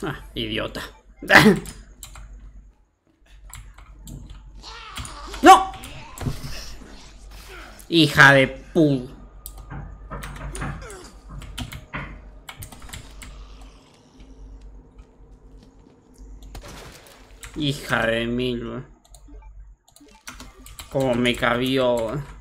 Ah, idiota. ¡No! Hija de pu... Hija de mil, como me cabió.